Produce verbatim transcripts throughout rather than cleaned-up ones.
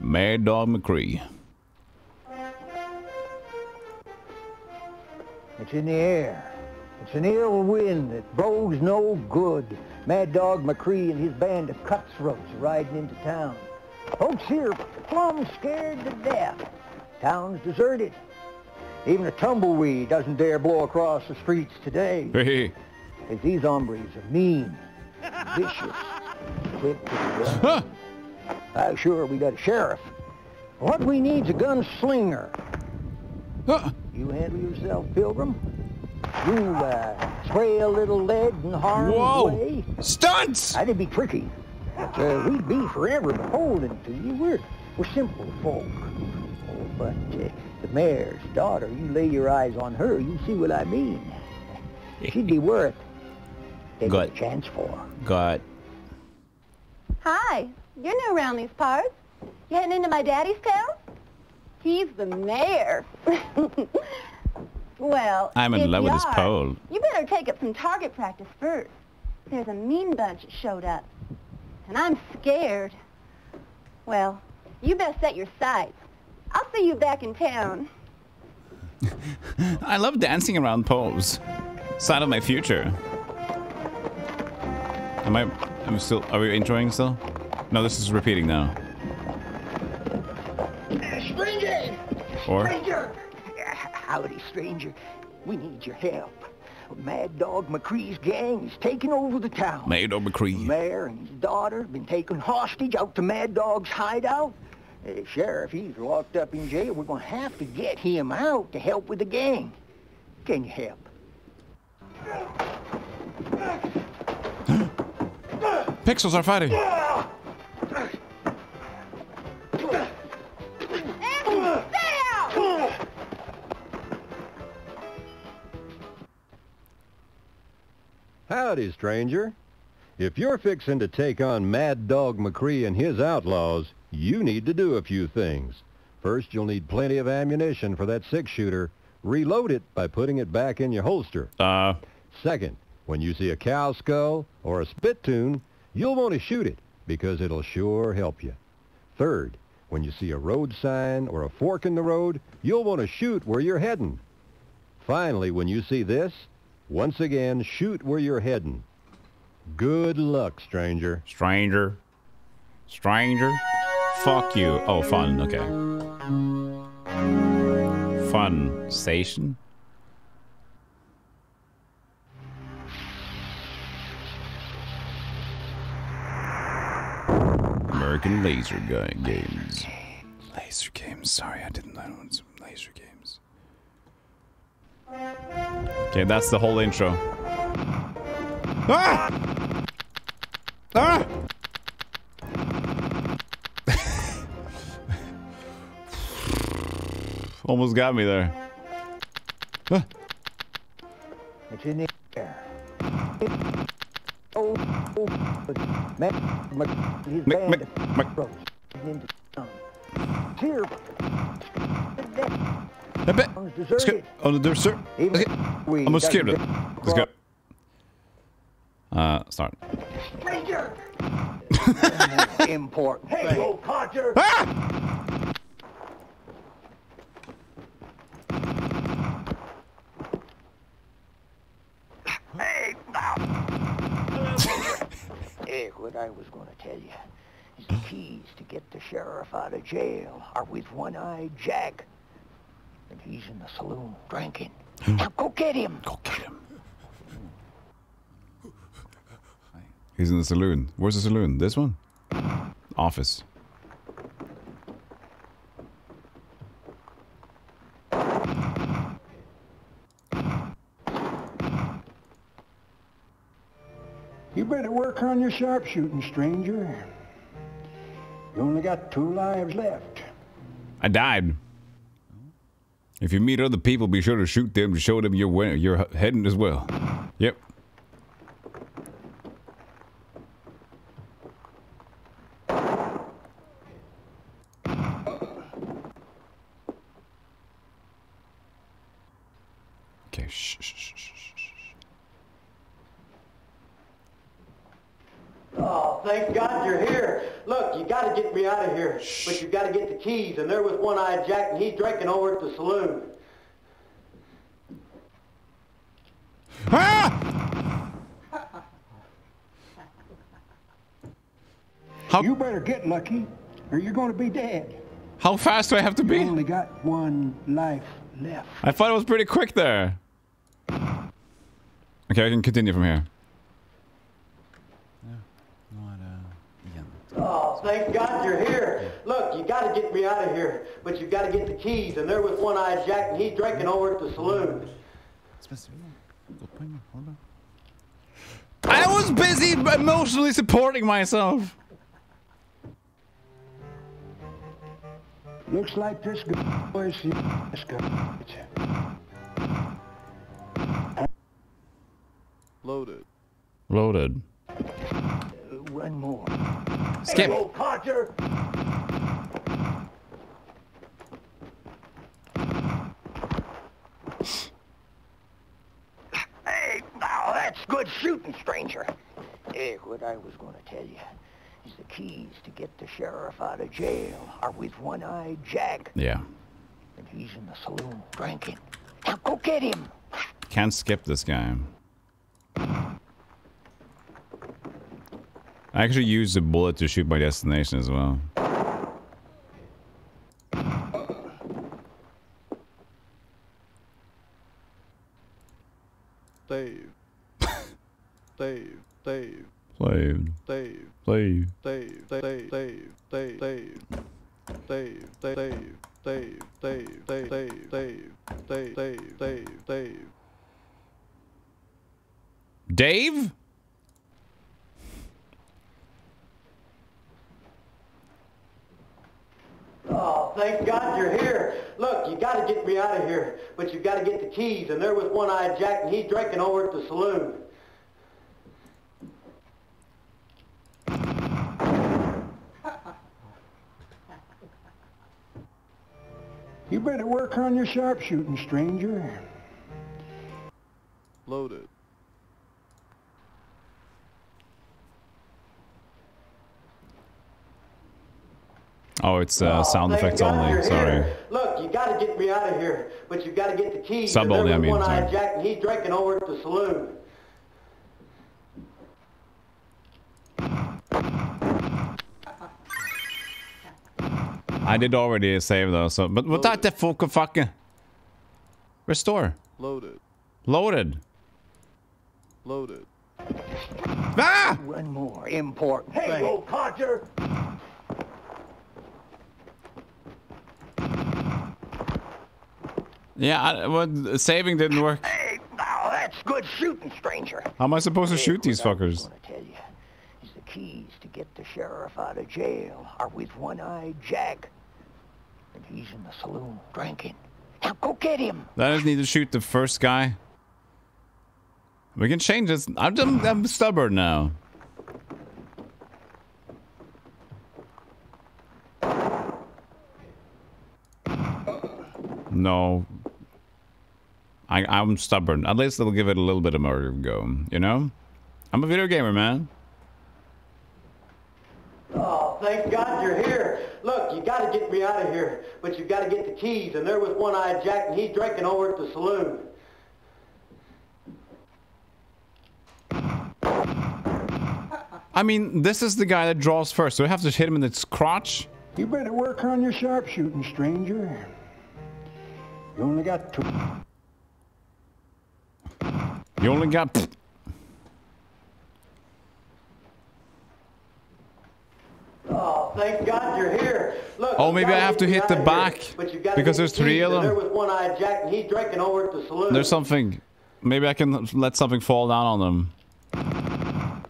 Mad Dog McCree. It's in the air. It's an ill wind that bodes no good. Mad Dog McCree and his band of cutthroats riding into town. Folks here plumb scared to death. Town's deserted. Even a tumbleweed doesn't dare blow across the streets today. Hey. Because these hombres are mean, vicious, quick to the gun. Uh, sure, we got a sheriff. What we need's a gunslinger. Huh. You handle yourself, Pilgrim. You, uh, spray a little lead and harm's Whoa. Way. Stunts! That'd be tricky. But, uh, we'd be forever beholden to you. We're, we're simple folk. Oh, but, uh, the mayor's daughter, you lay your eyes on her, you see what I mean. She'd be worth taking a chance for. Got. Hi. You're new around these parts. You heading into my daddy's town? He's the mayor. Well, I'm in love with this pole. You better take up some target practice first. There's a mean bunch that showed up. And I'm scared. Well, you best set your sights. I'll see you back in town. I love dancing around poles. Sign of my future. Am I... I'm still... Are we introing still? No, this is repeating now. Stranger! Or? Stranger! Howdy, stranger. We need your help. Mad Dog McCree's gang is taking over the town. Mad Dog McCree. The mayor and his daughter have been taken hostage out to Mad Dog's hideout. The sheriff, he's locked up in jail. We're going to have to get him out to help with the gang. Can you help? Pixels are fighting. Howdy, stranger. If you're fixing to take on Mad Dog McCree and his outlaws, you need to do a few things. First, you'll need plenty of ammunition for that six-shooter. Reload it by putting it back in your holster. Uh. Second, when you see a cow skull or a spittoon, you'll want to shoot it because it'll sure help you. Third, when you see a road sign or a fork in the road, you'll want to shoot where you're heading. Finally, when you see this, once again, shoot where you're heading. Good luck, stranger. Stranger. Stranger. Fuck you. Oh, fun. Okay. Fun station. American laser guy games. Laser games. Sorry, I didn't know some laser games. Okay, that's the whole intro. Ah! Ah! Almost got me there. Ah. It's in the air. Oh, oh, I bet. Let's go. Oh, no, sir. Let's go. I'm scared. Let's go. Uh, start. Stranger. Important. Hey, you old codger. Ah! Hey. Hey, what I was going to tell you is the keys to get the sheriff out of jail are with One-Eyed Jack. And he's in the saloon drinking. Now go get him. Go get him. He's in the saloon. Where's the saloon? This one? Office. You better work on your sharpshooting, stranger. You only got two lives left. I died. If you meet other people, be sure to shoot them to show them you're, you're heading as well. Yep. Okay, shh, shh, shh, shh, shh. Oh. Oh, thank God you're here. Look, you got to get me out of here. Shh. But you got to get the keys, and there was one-eyed Jack, and he's drinking over at the saloon. Ah! How you better get lucky, or you're going to be dead. How fast do I have to you be? You only got one life left. I thought it was pretty quick there. Okay, I can continue from here. Oh, thank God you're here. Look, you got to get me out of here. But you got to get the keys, and there was one-eyed Jack, and he's drinking over at the saloon. I was busy emotionally supporting myself. Looks like this boy's loaded. Loaded. One more. Skip. Hey, Carter. Hey, now that's good shooting, stranger. Hey, what I was going to tell you is the keys to get the sheriff out of jail are with one-eyed Jack. Yeah. And he's in the saloon drinking. Now go get him. Can't skip this guy. I actually used a bullet to shoot my destination as well. Save. Save. Save. Save. Save. Save. Save. Save. Save. Save. Save. Save. Save. Save. Save. Save. Save. Save. Save. Save. Save. Dave? Oh, thank God you're here. Look, you got to get me out of here. But you got to get the keys, and there was one-eyed Jack, and he's drinking over at the saloon. You better work on your sharpshooting, stranger. Loaded. Oh, it's uh, sound oh, effects only. Sorry. Here. Look, you got to get me out of here, but you got to get the keys. Sub only, I mean. One-eyed Jack, and he's drinking over at the saloon. I did already save though, so but what that the fuck fucking restore? Loaded. Loaded. Loaded. Ah! One more important. Hey, thing. Old codger. Yeah, I, well, saving didn't work. Hey, now that's good shooting, stranger. How am I supposed to hey, shoot these fuckers? What I was gonna tell you is the keys to get the sheriff out of jail are with one-eyed Jack, and he's in the saloon drinking. Now go get him. I just need to shoot the first guy. We can change this. I'm just, I'm stubborn now. No. I, I'm stubborn. At least they'll give it a little bit of more go. You know? I'm a video gamer, man. Oh, thank God you're here. Look, you got to get me out of here. But you got to get the keys. And there was one-eyed Jack, and he's drinking over at the saloon. I mean, this is the guy that draws first. So we have to hit him in its crotch. You better work on your sharpshooting, stranger. You only got two. You only got. Pfft. Oh, thank God you're here. Look. Oh, maybe I have to hit the back because there's three of them. There was one-eyed Jack, and he's drinking over at the saloon. There's something. Maybe I can let something fall down on them.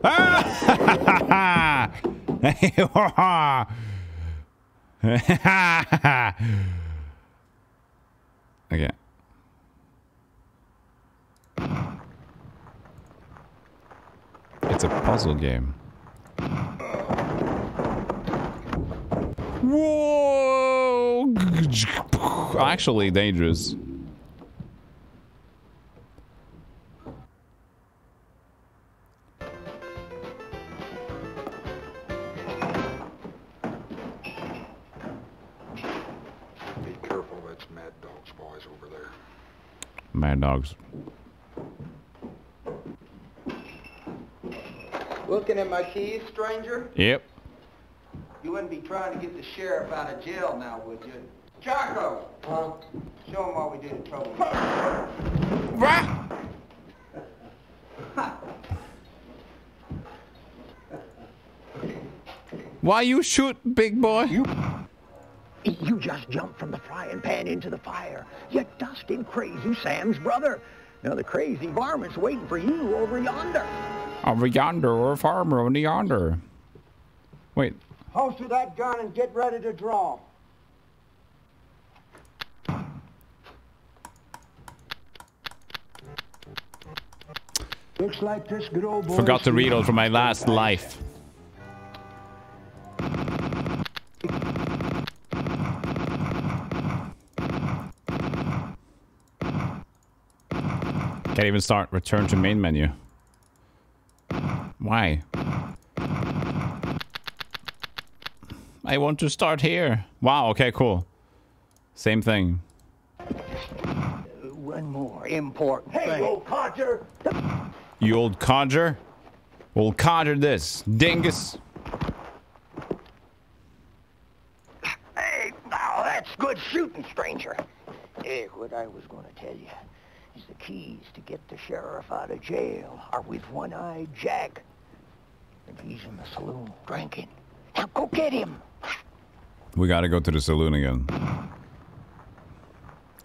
Ah! Okay. It's a puzzle game. Whoa! Actually dangerous. guys over there. Mad Dog's. Looking at my keys, stranger? Yep. You wouldn't be trying to get the sheriff out of jail now, would you? Chaco! Huh? Show him what we did in trouble. Right! Why you shoot, big boy? You, you just jumped from the frying pan into the fire. You dusted Crazy Sam's brother. Now the crazy varmint's waiting for you over yonder. Over yonder, or a farmer over yonder. Wait. Holster that gun and get ready to draw. Looks like this good old boy. Forgot to read all from my last life. Can't even start. Return to main menu. Why? I want to start here. Wow, okay, cool. Same thing. One more important thing. Hey, old codger! You old codger? Old codger this, dingus. Hey, now that's good shooting, stranger. Hey, what I was going to tell you. The keys to get the sheriff out of jail are with One-Eyed Jack. And he's in the saloon drinking. Now go get him. We gotta go to the saloon again,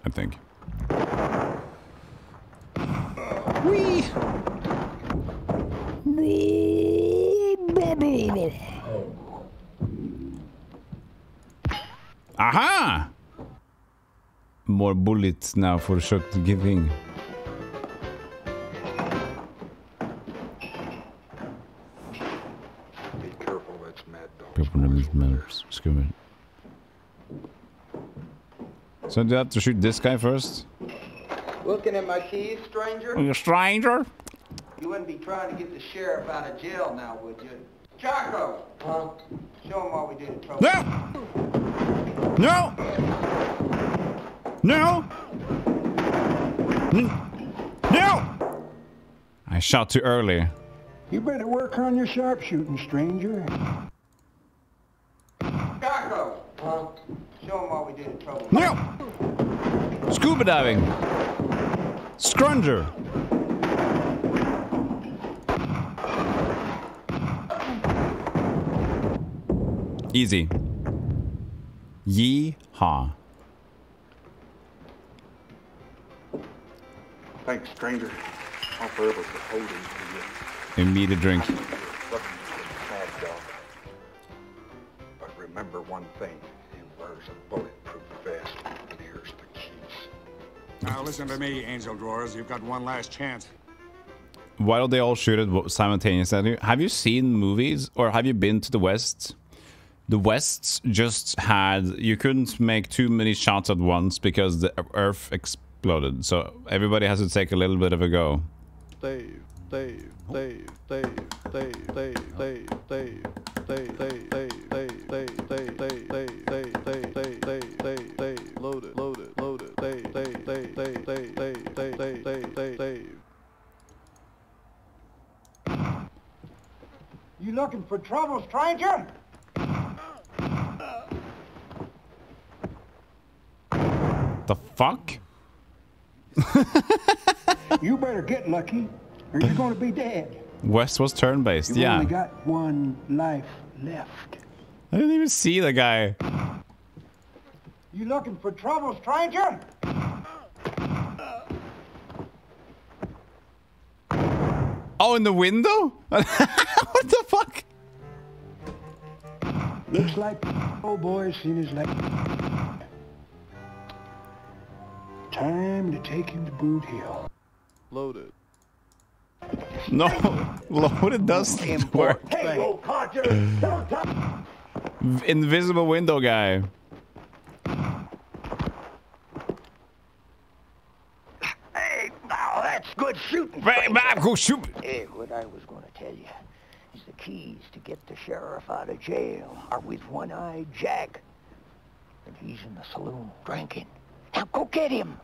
I think. Wee! Aha! More bullets now for shot giving. Be careful, that's Mad Dog. People never matters. Screw it. So do I have to shoot this guy first? Looking at my keys, stranger? You're a stranger? You wouldn't be trying to get the sheriff out of jail now, would you? Chaco! Huh? Show him what we did in trouble. No! No! No! No! I shot too early. You better work on your sharpshooting, stranger. Chaco! Huh? Show him what we did in trouble. No! Scuba diving. Scrunger. Easy. Yee-haw. Thanks, stranger. I'll forever hold him for you. And me to drink. But remember one thing. He wears a bulletproof vest. And here's the keys. Now listen to me, angel drawers. You've got one last chance. Why don't they all shoot it simultaneously? Have you seen movies? Or have you been to the West? The West just had... You couldn't make too many shots at once because the Earth exploded. Loaded, so everybody has to take a little bit of a go. Dave, Dave, Dave, Dave, Dave, Dave, Dave, Dave, Dave, Dave, Dave, Dave, Dave, Dave, Dave, Dave, Dave, Dave, Dave, Dave, Dave, loaded, loaded, loaded, Dave, Dave, Dave, Dave, Dave, Dave, Dave, Dave, Dave, Dave, Dave. You looking for trouble, stranger? The fuck? You better get lucky, or you're going to be dead. West was turn-based, yeah. You only got one life left. I didn't even see the guy. You looking for trouble, stranger? Oh, in the window? What the fuck? Looks like old boy's seen his life. Time to take him to Boot Hill. Loaded. No, loaded doesn't work. Hey, old codger! Invisible window guy. Hey, now that's good shooting. Hey, man, go shoot. Hey, what I was going to tell you is the keys to get the sheriff out of jail are with One-Eyed Jack, and he's in the saloon drinking. Now go get him.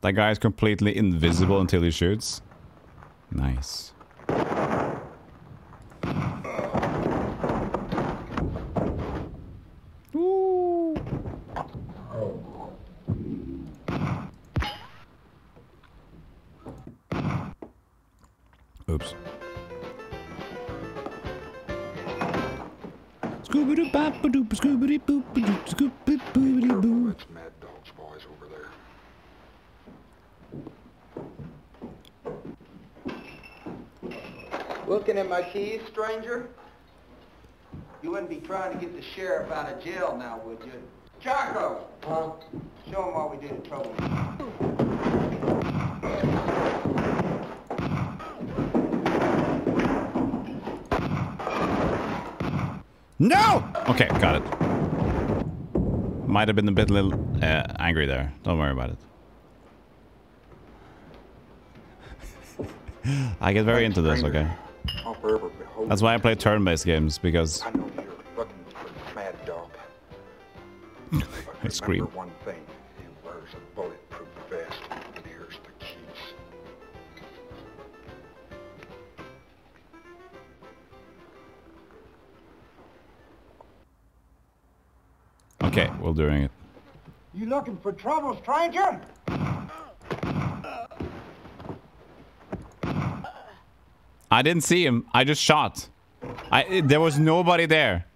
That guy is completely invisible until he shoots. Nice. Ooh. Oops. Scooby-doo bop a doop scooby boop a doop scooby boop boo. That's Mad Dog's boys over there. Looking at my keys, stranger? You wouldn't be trying to get the sheriff out of jail now, would you? Jocko! Huh? Show him what we did in trouble. No! Okay, got it. Might have been a bit little uh, angry there. Don't worry about it. I get very into this, okay? That's why I play turn-based games, because I know you're fucking Mad Dog. I scream. One thing, he wears a bulletproof vest, and here's the keys. Okay, we're doing it. You looking for trouble, stranger? I didn't see him. I just shot. I there was nobody there.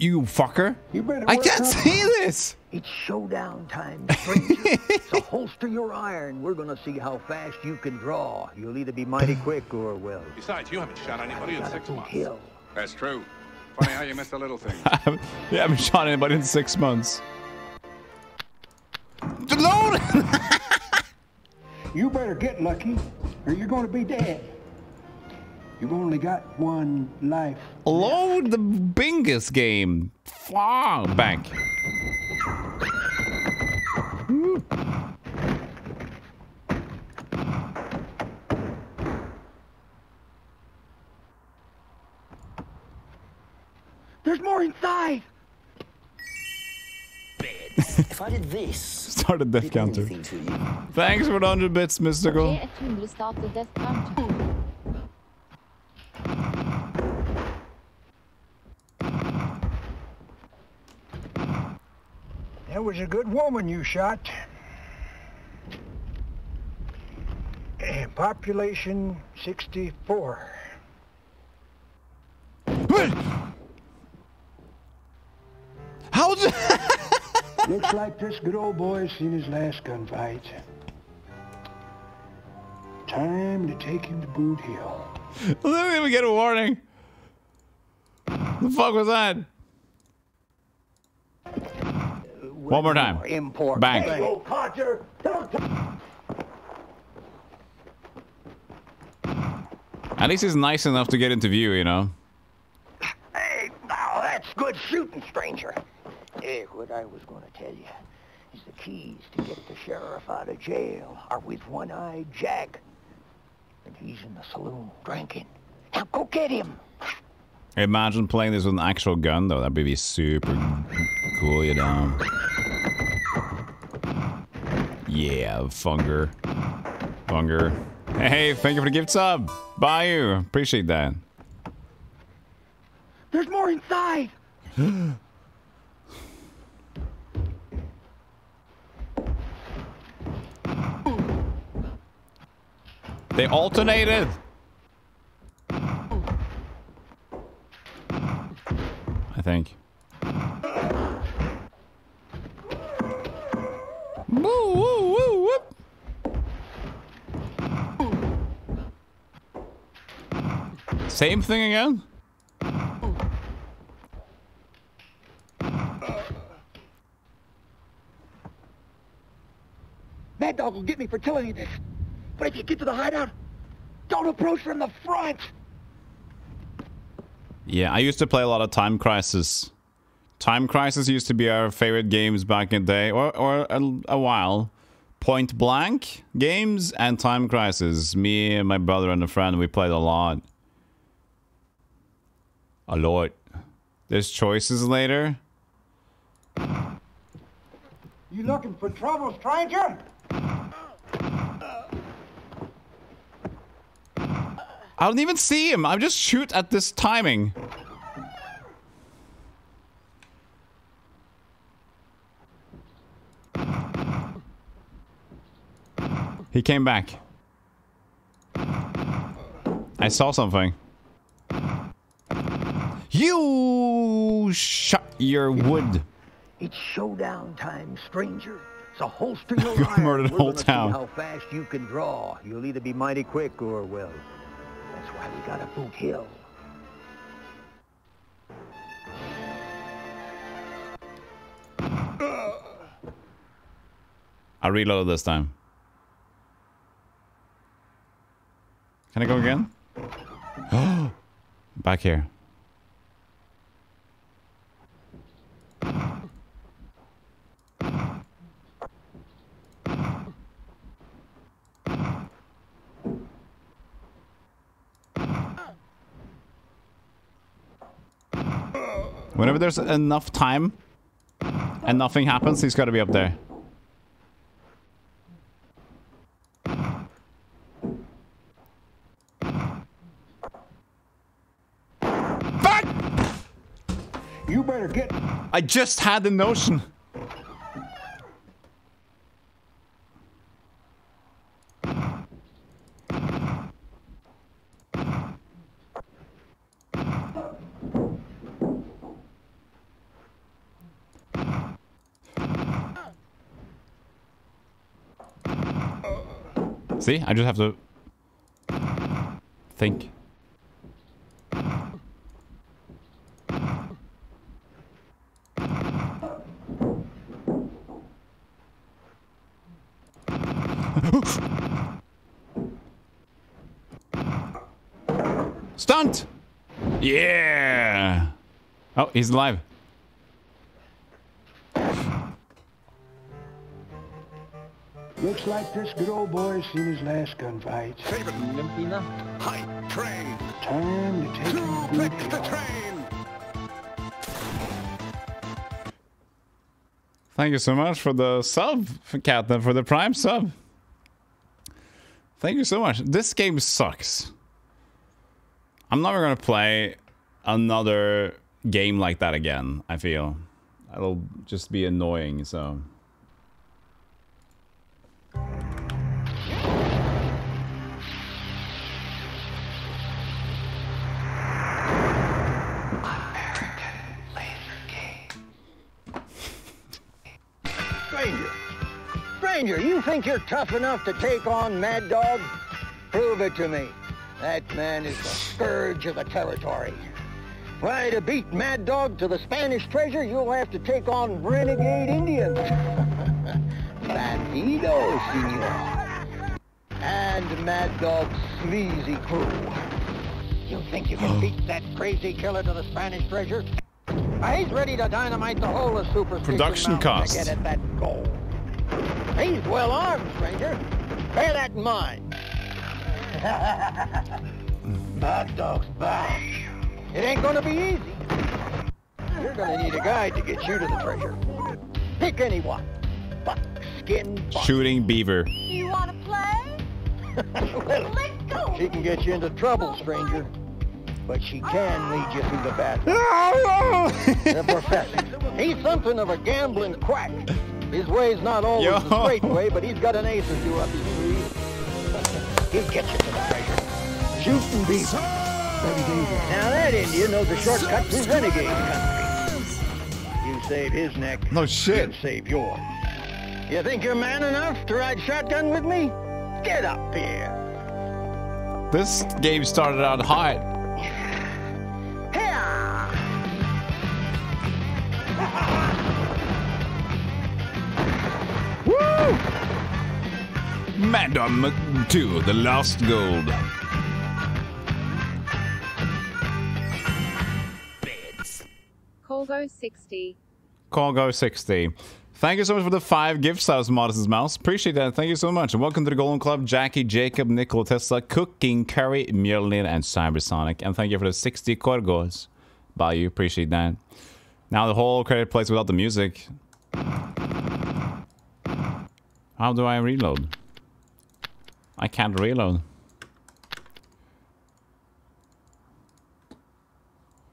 You fucker! You I can't see this. It's showdown time, stranger. So holster your iron. We're gonna see how fast you can draw. You'll either be mighty quick or well. Besides, you haven't shot anybody in six months. Hill. That's true. Funny how you missed a little thing. You haven't shot anybody in six months. Load. You better get lucky, or you're gonna be dead. You've only got one life. Load the Bingus game. Far back. Ooh. There's more inside. If I did this, start a death counter. Thanks for one hundred bits, Mystical. That was a good woman you shot. And population sixty-four. How? Looks like this good old boy's seen his last gunfight. Time to take him to Boot Hill. I didn't even get a warning. The fuck was that? One more time. Import. Bang. Hey, old codger. At least he's nice enough to get into view, you know. Hey, now that's good shooting, stranger. Hey, what I was going to tell you is the keys to get the sheriff out of jail are with One-Eyed Jack. And he's in the saloon drinking. Now go get him. Imagine playing this with an actual gun, though. That'd be super cool, you know. Yeah, Funger. Funger. Hey, thank you for the gift sub. Bye, you. Appreciate that. There's more inside. They alternated. I think. Woo, woo, woo, whoop. Same thing again? Mad Dog will get me for telling you this. But if you get to the hideout, don't approach from the front! Yeah, I used to play a lot of Time Crisis. Time Crisis used to be our favorite games back in the day, or, or a, a while. Point Blank games and Time Crisis. Me and my brother and a friend, we played a lot. A lot. There's choices later. You looking for trouble, stranger? I don't even see him. I just shoot at this timing. He came back. I saw something. You shut your wood. It's showdown time, stranger. It's a holster your iron. You murdered a whole town. How fast you can draw. You'll either be mighty quick or, well, that's why we got a Boot Hill. I reload this time. Can I go again? Back here. Whenever there's enough time and nothing happens, he's got to be up there. Fuck! You better get. I just had the notion. See, I just have to think. Stunt! Yeah! Oh, he's alive. Looks like this good old boy's seen his last gunfight. Favorite Limpina? High train! Time to take to pick the train! Thank you so much for the sub, Captain, for the Prime sub. Thank you so much. This game sucks. I'm never gonna play another game like that again, I feel. It'll just be annoying, so... You think you're tough enough to take on Mad Dog? Prove it to me. That man is the scourge of the territory. Why, to beat Mad Dog to the Spanish treasure, you'll have to take on renegade Indians. Bandido, senor. And Mad Dog's sleazy crew. You think you can beat that crazy killer to the Spanish treasure? He's ready to dynamite the whole of Superstition Mountain costs. To get at that goal. He's well armed, stranger. Bear that in mind. Mad Dog's back. It ain't gonna be easy. You're gonna need a guide to get you to the treasure. Pick anyone. Buck, skin, buck. Shooting beaver. You wanna play? Well, let's go. She can get you into trouble, stranger. But she can lead you through the bathroom. The professor. He's something of a gambling quack. His way's not always Yo. the straight way, but he's got an ace or two up his sleeve. He'll get you to the treasure. Shoot and beat. So now that Indian knows the shortcut so to renegade country. You save his neck. No shit. He'll save yours. You think you're man enough to ride shotgun with me? Get up here. This game started out hot. Mad Dog McCree, the lost gold. Colgo sixty. Colgo sixty. Thank you so much for the five gift subs, Modest Mouse. Appreciate that. Thank you so much. And welcome to the Golden Club, Jackie, Jacob, Nikola Tesla, Cooking, Curry, Mjolnir, and Cybersonic. And thank you for the sixty Corgos. Bye, you. Appreciate that. Now the whole credit plays without the music. How do I reload? I can't reload.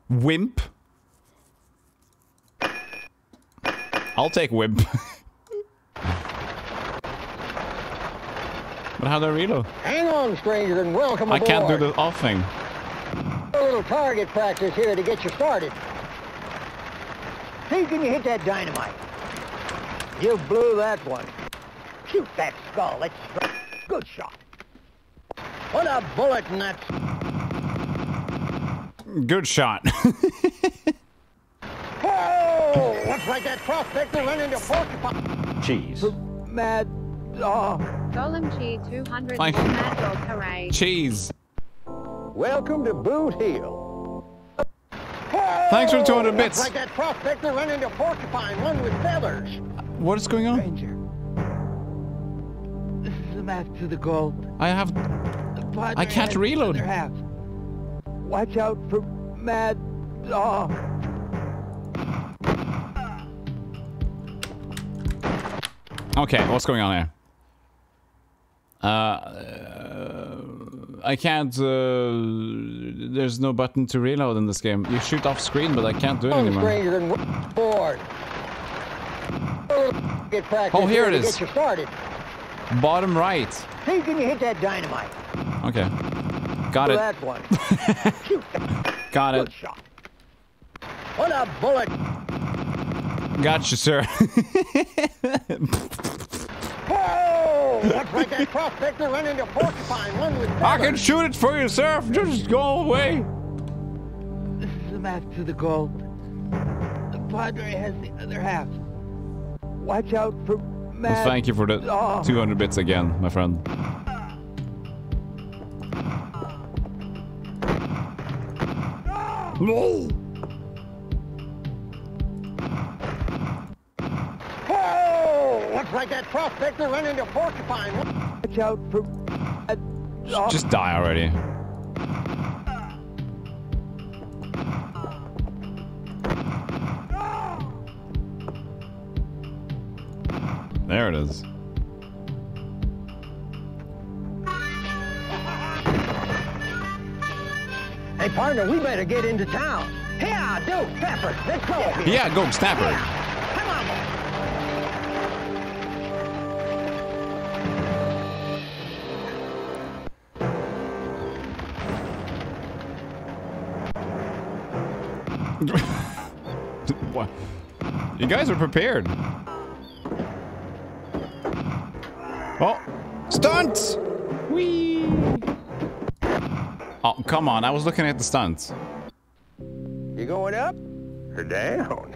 Wimp. I'll take wimp. But how do I reload? Hang on, stranger, and welcome aboard. I can't do the off thing. A little target practice here to get you started. See, can you hit that dynamite? You blew that one. Shoot that skull. That's a good shot. What a bullet in that. Good shot. Oh, looks like that prospector ran into porcupine. Cheese. Mad Dog. Golem cheese two hundred. Mad Dog, hooray. Cheese. Welcome to Boot Hill. Oh, thanks for two hundred bits. Looks like that prospector ran into porcupine, one with feathers. What is going on? Ranger. This is the map to the gold. I have. I can't reload. Watch out for Mad Dog. Okay, what's going on here? Uh, uh I can't, uh, there's no button to reload in this game. You shoot off screen, but I can't do it anymore. Oh, here it is. Bottom right. Hey, can you hit that dynamite? Okay. Got it. That one. Got it. What a bullet. Gotcha, sir. Oh, looks like that prospector ran into porcupine, one with feathers. I can shoot it for you, sir. Just go away. This is the map to the gold. The Padre has the other half. Watch out for Mad. Well, thank you for the oh. two hundred bits again, my friend. No. Looks like that prospector ran into porcupine. Watch out for. Uh, Just die already. There it is. Hey partner, we better get into town. Yeah, dope snapper. Let's go. Here. Yeah, go snapper. Yeah. What? You guys are prepared. Oh, stunts! Whee! Oh, come on! I was looking at the stunts. You going up or down?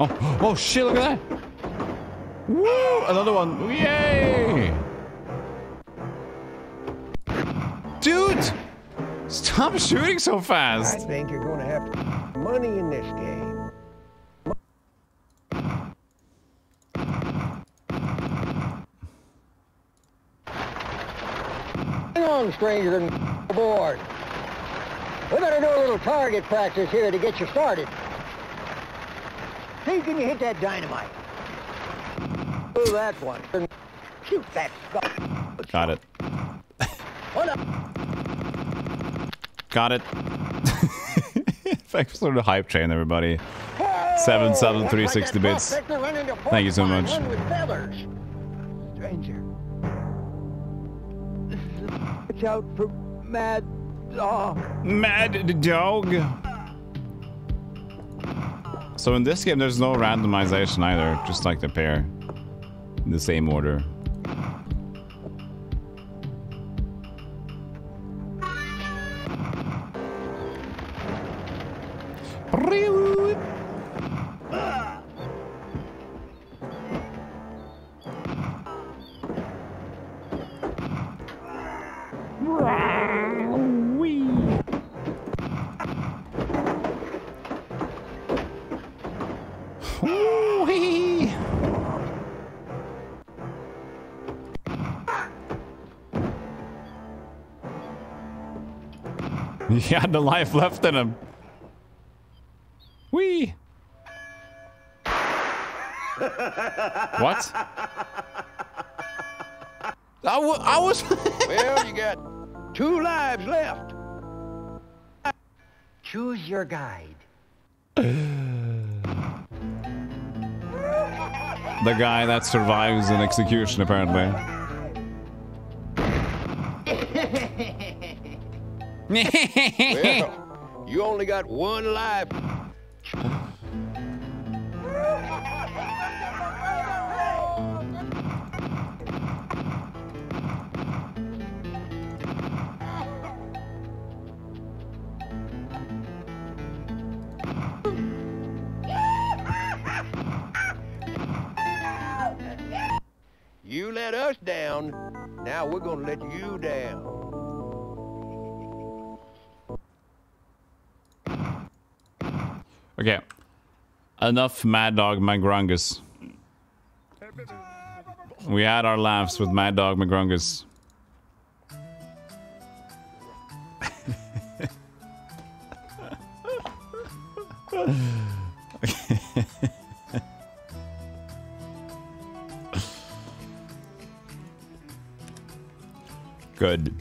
Oh, oh shit, look at that! Woo! Another one! Yay! Dude! Stop shooting so fast! I think you're gonna have to put money in this game. Hang on, stranger, and aboard. We better do a little target practice here to get you started. Hey, can you hit that dynamite? Oh, that one. Shoot that skull. Got it. Hold up. Got it. Thanks for the hype train, everybody. Hey, seven seven three sixty bits. Thank you so much. Stranger. Watch out for Mad Dog. Mad Dog. So in this game, there's no randomization either, just like the pair, in the same order. He had the life left in him. Wee. What? I, w I was. Well, you got two lives left. Choose your guide. The guy that survives an execution, apparently. Well, you only got one life. You let us down. Now we're gonna let you down. Okay, enough Mad Dog McGrungus. We had our laughs with Mad Dog McGrungus. Good.